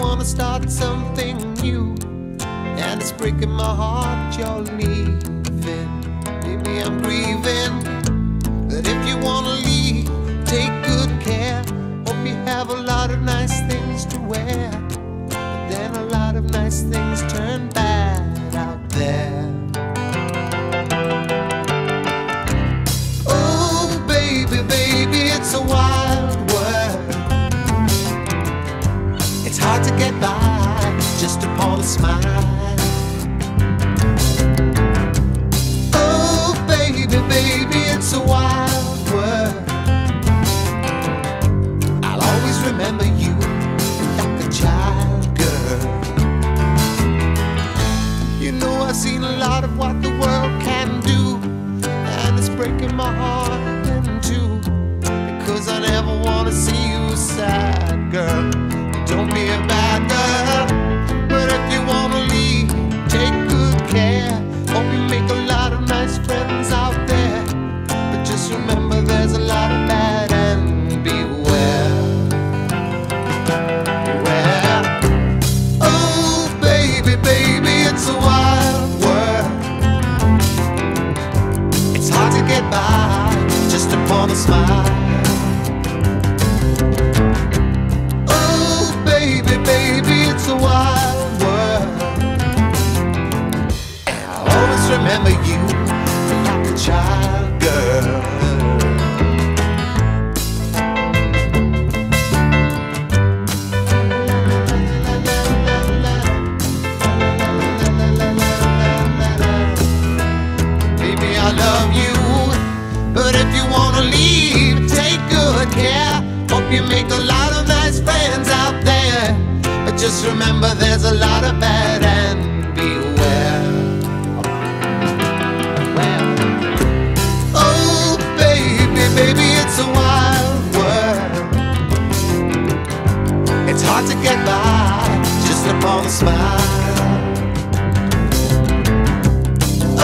wanna start something new, and it's breaking my heart you're leaving. Maybe I'm grieving, but if you wanna leave, take good care. Hope you have a lot of nice things to wear, but then a lot of nice things turn bad out there. Oh baby, baby, it's a wild world. It's hard to get by just upon a smile. Oh baby, baby, it's a wild world. I'll always remember you like a child, girl. You know I've seen a lot of what the world can do, and it's breaking my heart in two, because I never want to see you sad, girl. Don't be a bad girl, but if you wanna leave, take good care. Hope you make a lot of nice friends out there, but just remember there's a lot of bad, and beware. Oh baby, baby, it's a wild world. It's hard to get by just upon a smile. Remember you like a child, girl. Baby, I love you, but if you wanna leave, take good care. Hope you make a lot of nice friends out there, but just remember there's a lot of bad, and beware. Baby, it's a wild world. It's hard to get by just upon a smile.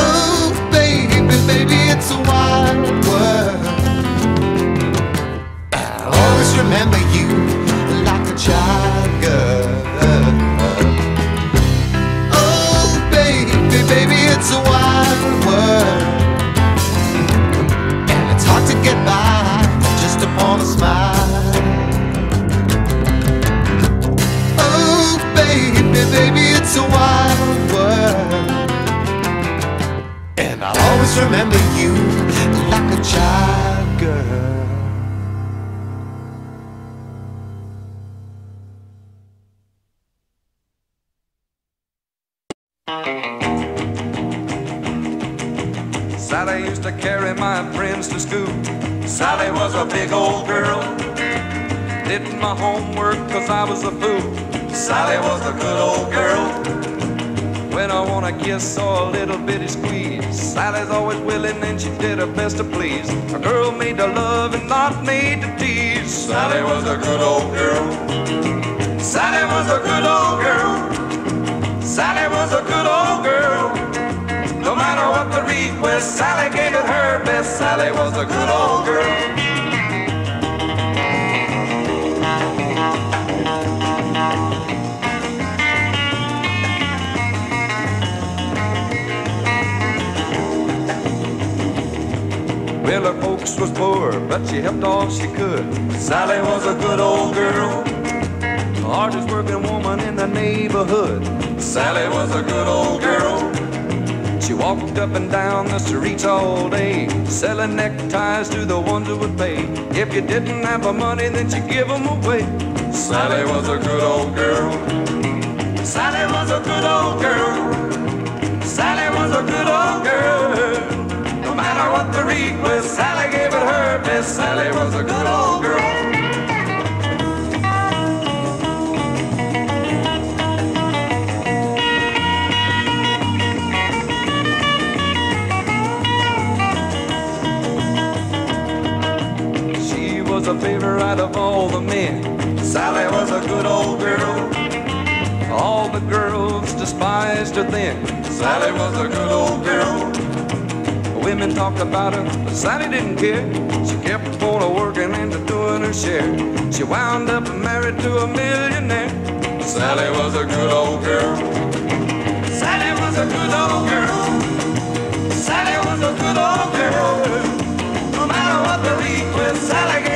Oh, baby, baby, it's a wild world. I'll always remember you like a child, girl. Oh, baby, baby, it's a wild world. To get by just upon a smile. Oh baby, baby, it's a wild world, and I'll always remember you like a child, girl. Sally used to carry my friends to school. Sally was a big old girl. Did my homework cause I was a fool. Sally was a good old girl. When I want a kiss or a little bitty squeeze, Sally's always willing and she did her best to please. A girl made to love and not made to tease. Sally was a good old girl. Sally was a good old girl. Sally was a good old girl. No matter what the request, Sally gave it her best. Sally was a good old girl. Well, her folks was poor, but she helped all she could. Sally was a good old girl. The hardest working woman in the neighborhood. Sally was a good old girl. She walked up and down the streets all day, selling neckties to the ones who would pay. If you didn't have the money, then she'd give them away. Sally was a good old girl. Sally was a good old girl. Sally was a good old girl. No matter what the request, Sally gave it her best. Sally was a good old girl. A favorite out of all the men. Sally was a good old girl. All the girls despised her then. Sally was a good old girl. Women talked about her, but Sally didn't care. She kept on working and doing her share. She wound up married to a millionaire. Sally was a good old girl. Sally was a good old girl. Sally was a good old girl. No matter what the request, Sally gave.